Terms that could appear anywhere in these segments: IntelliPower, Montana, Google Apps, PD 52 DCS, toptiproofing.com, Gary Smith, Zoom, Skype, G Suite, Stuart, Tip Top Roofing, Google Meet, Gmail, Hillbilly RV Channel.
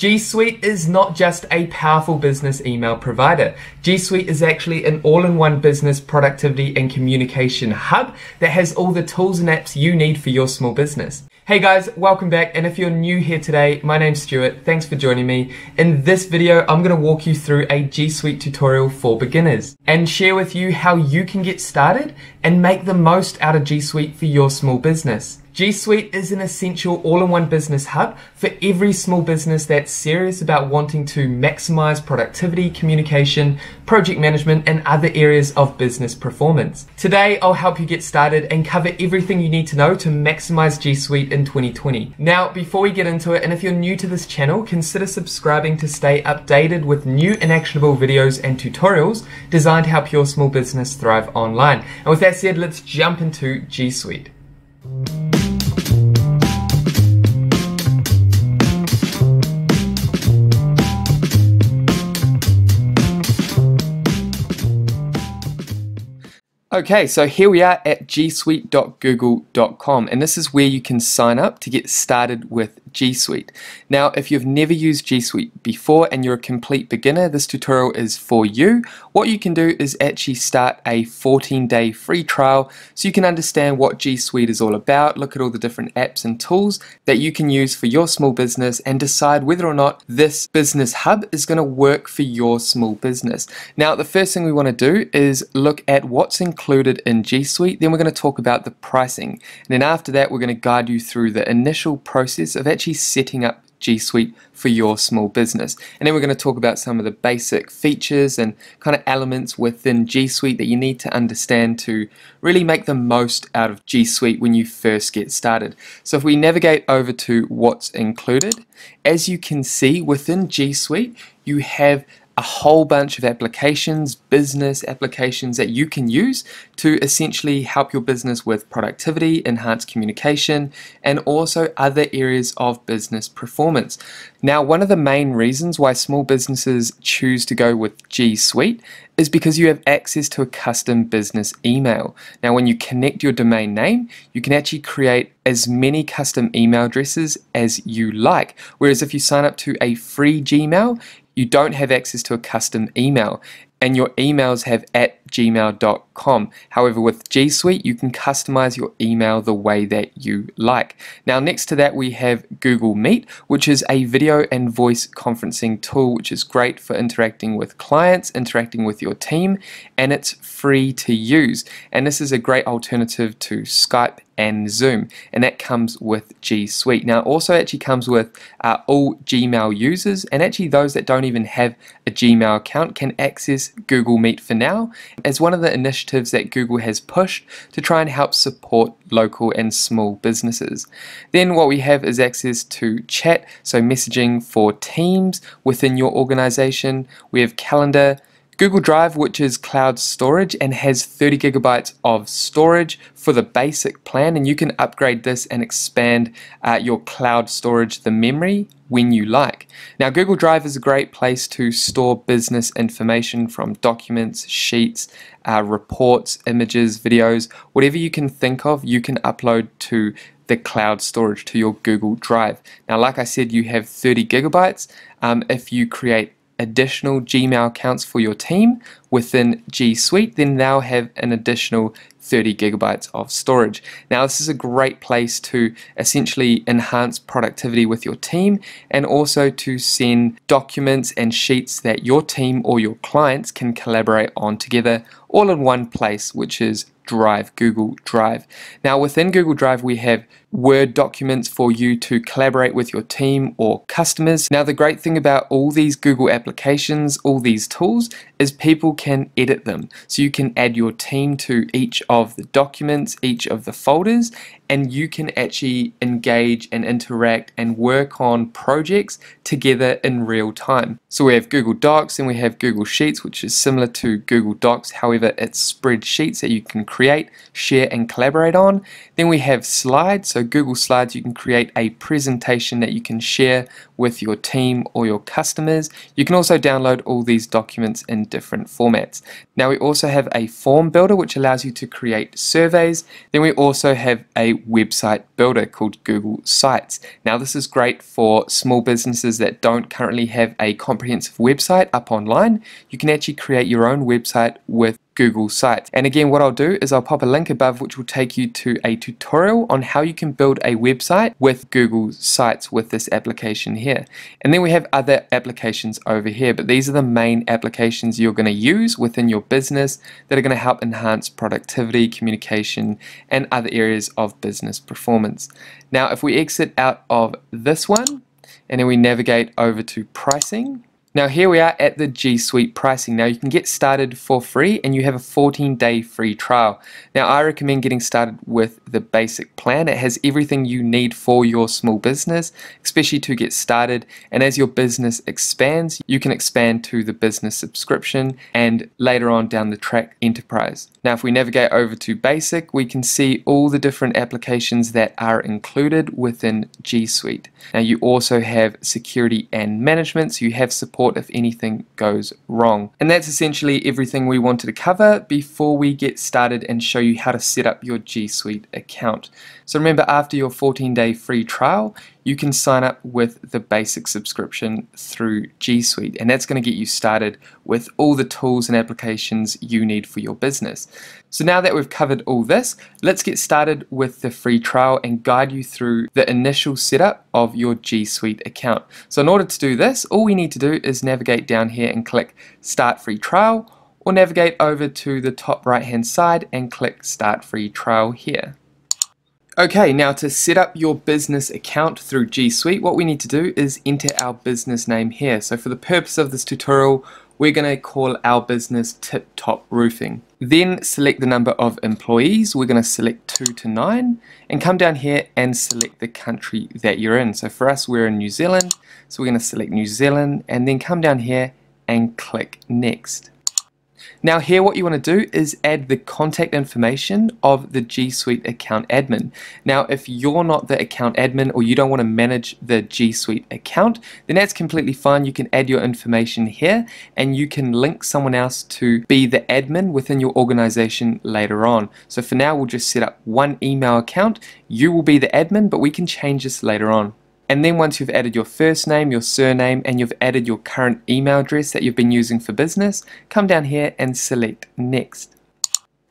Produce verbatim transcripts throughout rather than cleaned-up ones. G Suite is not just a powerful business email provider. G Suite is actually an all-in-one business productivity and communication hub that has all the tools and apps you need for your small business. Hey guys, welcome back, and if you're new here today, my name's Stuart, thanks for joining me. In this video, I'm going to walk you through a G Suite tutorial for beginners and share with you how you can get started and make the most out of G Suite for your small business. G Suite is an essential all-in-one business hub for every small business that's serious about wanting to maximize productivity, communication, project management, and other areas of business performance. Today, I'll help you get started and cover everything you need to know to maximize G Suite in twenty twenty. Now, before we get into it, and if you're new to this channel, consider subscribing to stay updated with new and actionable videos and tutorials designed to help your small business thrive online. And with that said, let's jump into G Suite. Okay, so here we are at g suite dot google dot com, and this is where you can sign up to get started with G Suite. Now, if you've never used G Suite before and you're a complete beginner, this tutorial is for you. What you can do is actually start a fourteen day free trial so you can understand what G Suite is all about, look at all the different apps and tools that you can use for your small business, and decide whether or not this business hub is going to work for your small business. Now, the first thing we want to do is look at what's included included in G Suite, then we're going to talk about the pricing, and then after that we're going to guide you through the initial process of actually setting up G Suite for your small business, and then we're going to talk about some of the basic features and kind of elements within G Suite that you need to understand to really make the most out of G Suite when you first get started. So if we navigate over to what's included, as you can see within G Suite you have a whole bunch of applications, business applications that you can use to essentially help your business with productivity, enhance communication, and also other areas of business performance. Now, one of the main reasons why small businesses choose to go with G Suite is because you have access to a custom business email. Now, when you connect your domain name, you can actually create as many custom email addresses as you like. Whereas if you sign up to a free Gmail, you don't have access to a custom email, and your emails have at gmail dot com. However, with G Suite, you can customize your email the way that you like. Now, next to that, we have Google Meet, which is a video and voice conferencing tool, which is great for interacting with clients, interacting with your team, and it's free to use. And this is a great alternative to Skype and Zoom, and that comes with G Suite. Now, it also actually comes with uh, all Gmail users, and actually those that don't even have a Gmail account can access Google Meet for now, as one of the initiatives that Google has pushed to try and help support local and small businesses. Then what we have is access to chat, so messaging for teams within your organization. We have calendar, Google Drive, which is cloud storage and has thirty gigabytes of storage for the basic plan, and you can upgrade this and expand uh, your cloud storage, the memory, when you like. Now, Google Drive is a great place to store business information from documents, sheets, uh, reports, images, videos, whatever you can think of, you can upload to the cloud storage, to your Google Drive. Now, like I said, you have thirty gigabytes. Um, if you create additional Gmail accounts for your team within G Suite, then they'll have an additional thirty gigabytes of storage. Now, this is a great place to essentially enhance productivity with your team, and also to send documents and sheets that your team or your clients can collaborate on together, all in one place, which is Drive, Google Drive. Now, within Google Drive, we have Word documents for you to collaborate with your team or customers. Now, the great thing about all these Google applications, all these tools, is people can edit them. So you can add your team to each of the documents, each of the folders, and you can actually engage and interact and work on projects together in real time. So we have Google Docs and we have Google Sheets, which is similar to Google Docs. However, it's spreadsheets that you can create, share, and collaborate on. Then we have slides, so So Google Slides, you can create a presentation that you can share with your team or your customers. You can also download all these documents in different formats. Now we also have a form builder which allows you to create surveys. Then we also have a website builder called Google Sites. Now this is great for small businesses that don't currently have a comprehensive website up online. You can actually create your own website with Google Sites. And again, what I'll do is I'll pop a link above which will take you to a tutorial on how you can build a website with Google Sites with this application here. And then we have other applications over here, but these are the main applications you're going to use within your business that are going to help enhance productivity, communication, and other areas of business performance. Now, if we exit out of this one and then we navigate over to pricing, now here we are at the G Suite pricing. Now you can get started for free and you have a fourteen day free trial. Now I recommend getting started with the basic plan. It has everything you need for your small business, especially to get started. And as your business expands, you can expand to the business subscription and later on down the track enterprise. Now if we navigate over to basic, we can see all the different applications that are included within G Suite. Now you also have security and management, so you have support if anything goes wrong. And that's essentially everything we wanted to cover before we get started and show you how to set up your G Suite account. So remember, after your fourteen day free trial, you can sign up with the basic subscription through G Suite, and that's going to get you started with all the tools and applications you need for your business. So now that we've covered all this, let's get started with the free trial and guide you through the initial setup of your G Suite account. So in order to do this, all we need to do is navigate down here and click Start Free Trial, or navigate over to the top right hand side and click Start Free Trial here. Okay, now to set up your business account through G Suite, what we need to do is enter our business name here. So for the purpose of this tutorial, we're going to call our business Tip Top Roofing. Then select the number of employees. We're going to select two to nine and come down here and select the country that you're in. So for us, we're in New Zealand. So we're going to select New Zealand and then come down here and click Next. Now here what you want to do is add the contact information of the G Suite account admin. Now if you're not the account admin or you don't want to manage the G Suite account, then that's completely fine. You can add your information here and you can link someone else to be the admin within your organization later on. So for now we'll just set up one email account. You will be the admin, but we can change this later on. And then once you've added your first name, your surname, and you've added your current email address that you've been using for business, come down here and select Next.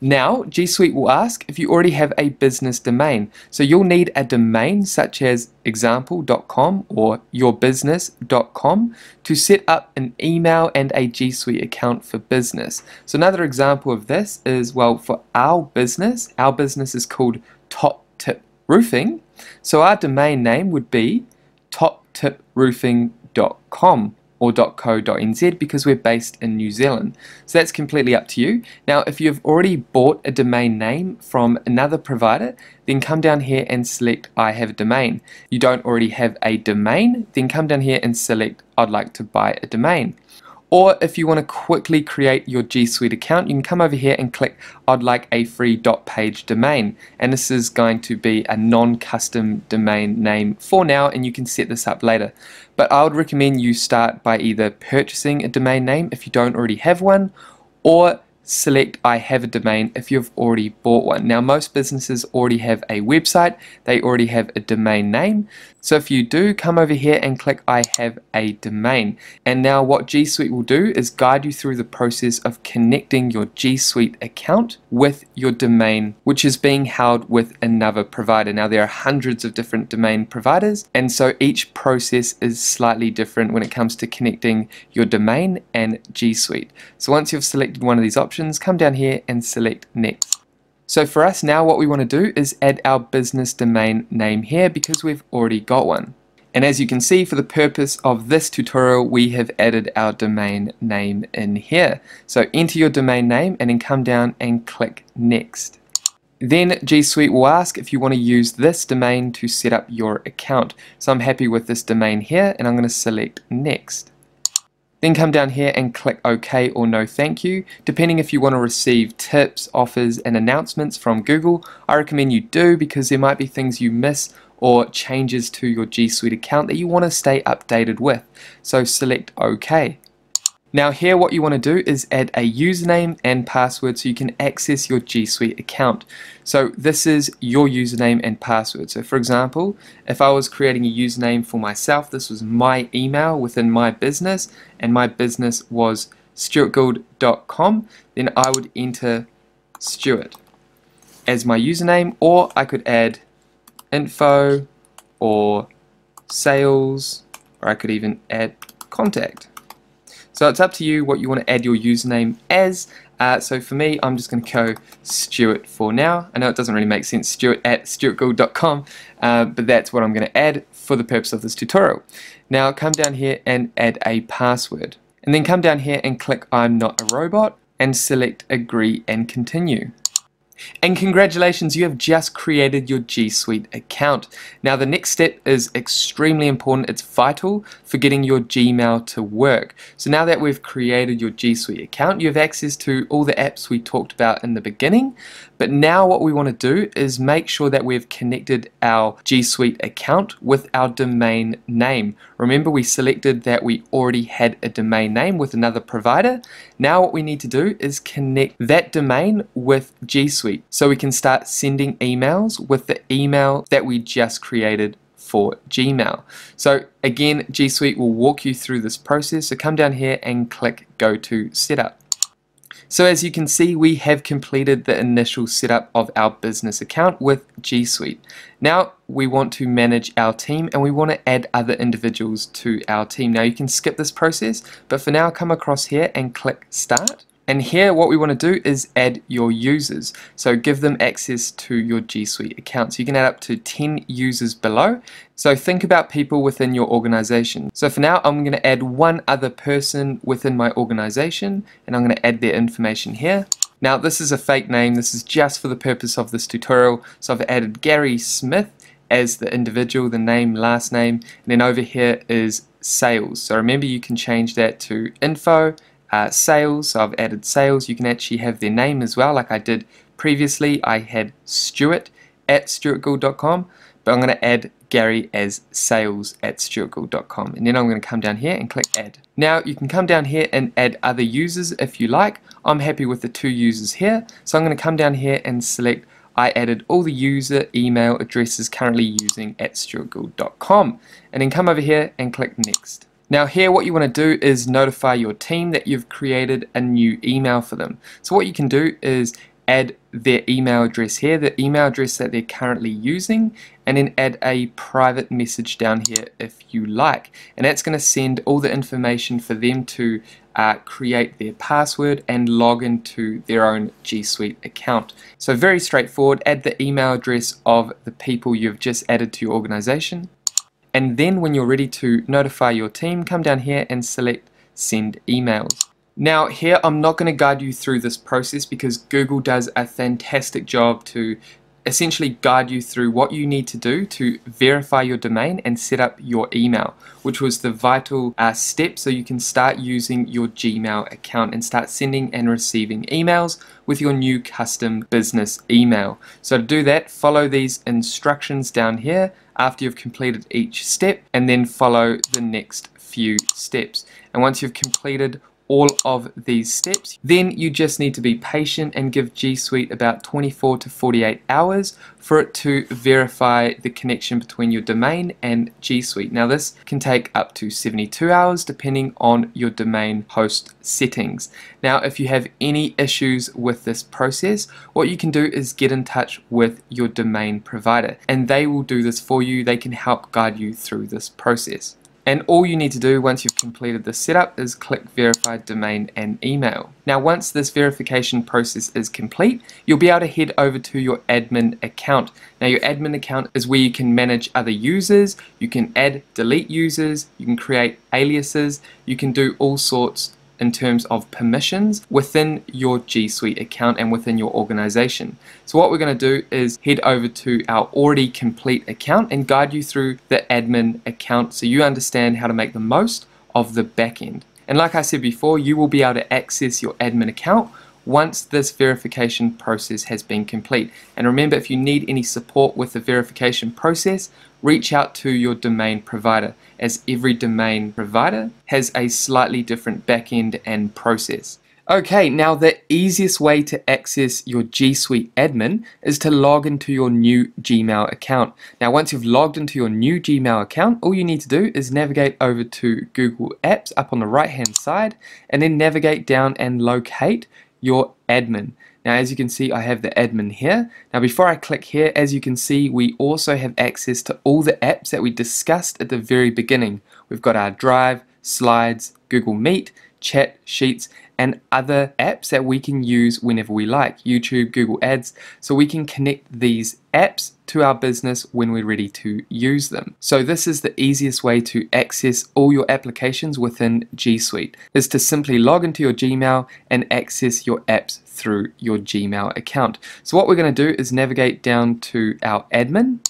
Now G Suite will ask if you already have a business domain. So you'll need a domain such as example dot com or your business dot com to set up an email and a G Suite account for business. So another example of this is, well, for our business, our business is called Top Tip Roofing. So our domain name would be top tip roofing dot com or dot co dot n z because we're based in New Zealand. So that's completely up to you. Now if you've already bought a domain name from another provider, then come down here and select I have a domain. You don't already have a domain, then come down here and select I'd like to buy a domain. Or if you want to quickly create your G Suite account, you can come over here and click I'd like a free .page domain, and this is going to be a non-custom domain name for now and you can set this up later. But I would recommend you start by either purchasing a domain name if you don't already have one, or select I have a domain if you've already bought one. Now most businesses already have a website, they already have a domain name. So if you do, come over here and click I have a domain. And now what G Suite will do is guide you through the process of connecting your G Suite account with your domain, which is being held with another provider. Now there are hundreds of different domain providers, and so each process is slightly different when it comes to connecting your domain and G Suite. So once you've selected one of these options, come down here and select Next. So for us now, what we want to do is add our business domain name here because we've already got one. And as you can see, for the purpose of this tutorial, we have added our domain name in here. So enter your domain name and then come down and click Next. Then G Suite will ask if you want to use this domain to set up your account. So I'm happy with this domain here and I'm going to select Next. Then come down here and click OK or No Thank You. Depending if you want to receive tips, offers and announcements from Google, I recommend you do, because there might be things you miss or changes to your G Suite account that you want to stay updated with. So select OK. Now here what you want to do is add a username and password so you can access your G Suite account. So this is your username and password. So for example, if I was creating a username for myself, this was my email within my business, and my business was stuart gould dot com, then I would enter Stuart as my username, or I could add info or sales, or I could even add contact. So it's up to you what you want to add your username as. Uh, so for me, I'm just going to go Stuart for now. I know it doesn't really make sense, Stuart at stuart gould dot com, uh, but that's what I'm going to add for the purpose of this tutorial. Now come down here and add a password. And then come down here and click I'm not a robot and select agree and continue. And congratulations, you have just created your G Suite account. Now the next step is extremely important. It's vital for getting your Gmail to work. So now that we've created your G Suite account, you have access to all the apps we talked about in the beginning. But now what we want to do is make sure that we've connected our G Suite account with our domain name. Remember, we selected that we already had a domain name with another provider. Now what we need to do is connect that domain with G Suite, so we can start sending emails with the email that we just created for Gmail. So again, G Suite will walk you through this process. So come down here and click Go to Setup. So as you can see, we have completed the initial setup of our business account with G Suite. Now we want to manage our team, and we want to add other individuals to our team. Now you can skip this process, but for now come across here and click Start. And here what we want to do is add your users. So give them access to your G Suite account. So you can add up to ten users below. So think about people within your organization. So for now, I'm going to add one other person within my organization, and I'm going to add their information here. Now this is a fake name. This is just for the purpose of this tutorial. So I've added Gary Smith as the individual, the name, last name. And then over here is sales. So remember, you can change that to info. Uh, sales, so I've added sales. You can actually have their name as well, like I did previously. I had Stuart at stuart gould dot com, but I'm going to add Gary as sales at stuart gould dot com, and then I'm going to come down here and click add. Now you can come down here and add other users if you like. I'm happy with the two users here, so I'm going to come down here and select I added all the user email addresses currently using at stuart gould dot com, and then come over here and click next. Now here what you want to do is notify your team that you've created a new email for them. So what you can do is add their email address here, the email address that they're currently using, and then add a private message down here if you like. And that's going to send all the information for them to uh, create their password and log into their own G Suite account. So very straightforward, add the email address of the people you've just added to your organization. And then when you're ready to notify your team, come down here and select Send Emails. Now here I'm not going to guide you through this process, because Google does a fantastic job to essentially guide you through what you need to do to verify your domain and set up your email, which was the vital uh, step so you can start using your Gmail account and start sending and receiving emails with your new custom business email. So to do that, follow these instructions down here after you've completed each step, and then follow the next few steps. And once you've completed all of these steps, then you just need to be patient and give G Suite about twenty-four to forty-eight hours for it to verify the connection between your domain and G Suite. Now this can take up to seventy-two hours depending on your domain host settings. Now if you have any issues with this process, what you can do is get in touch with your domain provider, and they will do this for you. They can help guide you through this process. And all you need to do once you've completed the setup is click Verify Domain and Email. Now once this verification process is complete, you'll be able to head over to your admin account. Now your admin account is where you can manage other users, you can add, delete users, you can create aliases, you can do all sorts in terms of permissions within your G Suite account and within your organization. So what we're going to do is head over to our already complete account and guide you through the admin account so you understand how to make the most of the back end. And like I said before, you will be able to access your admin account once this verification process has been complete. And remember, if you need any support with the verification process, reach out to your domain provider, as every domain provider has a slightly different backend and process. Okay, now the easiest way to access your G Suite admin is to log into your new Gmail account. Now once you've logged into your new Gmail account, all you need to do is navigate over to Google Apps up on the right hand side, and then navigate down and locate your admin. Now as you can see, I have the admin here. Now before I click here, as you can see, we also have access to all the apps that we discussed at the very beginning. We've got our Drive, Slides, Google Meet, Chat, Sheets, and other apps that we can use whenever we like, YouTube, Google Ads, so we can connect these apps to our business when we're ready to use them. So this is the easiest way to access all your applications within G Suite, is to simply log into your Gmail and access your apps through your Gmail account. So what we're going to do is navigate down to our admin.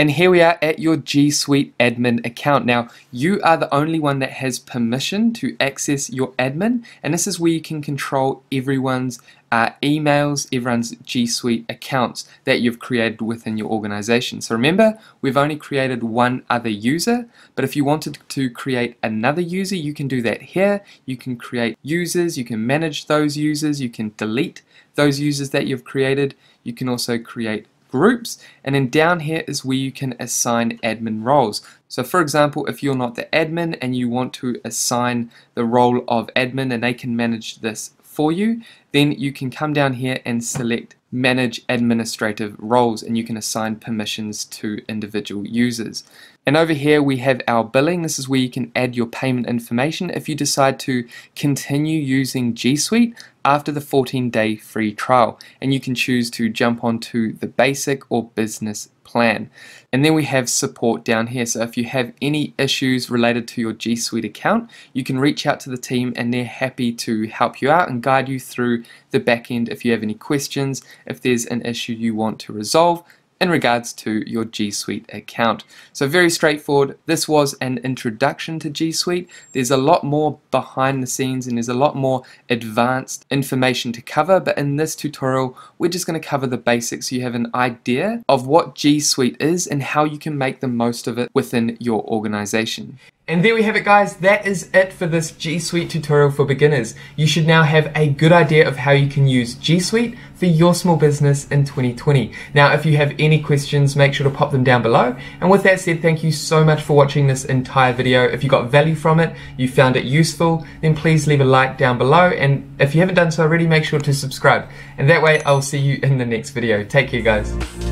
And here we are at your G Suite admin account. Now, you are the only one that has permission to access your admin, and this is where you can control everyone's uh, emails, everyone's G Suite accounts that you've created within your organization. So remember, we've only created one other user, but if you wanted to create another user, you can do that here. You can create users, you can manage those users, you can delete those users that you've created, you can also create groups, and then down here is where you can assign admin roles. So for example, if you're not the admin and you want to assign the role of admin and they can manage this for you, then you can come down here and select manage administrative roles, and you can assign permissions to individual users. And over here we have our billing. This is where you can add your payment information if you decide to continue using G Suite after the fourteen day free trial, and you can choose to jump onto the basic or business plan. And then we have support down here, so if you have any issues related to your G Suite account, you can reach out to the team and they're happy to help you out and guide you through the back end if you have any questions, if there's an issue you want to resolve in regards to your G Suite account. So very straightforward. This was an introduction to G Suite. There's a lot more behind the scenes and there's a lot more advanced information to cover, but in this tutorial we're just going to cover the basics so you have an idea of what G Suite is and how you can make the most of it within your organization. And there we have it, guys. That is it for this G Suite tutorial for beginners. You should now have a good idea of how you can use G Suite for your small business in twenty twenty. Now, if you have any questions, make sure to pop them down below. And with that said, thank you so much for watching this entire video. If you got value from it, you found it useful, then please leave a like down below. And if you haven't done so already, make sure to subscribe. And that way, I'll see you in the next video. Take care, guys.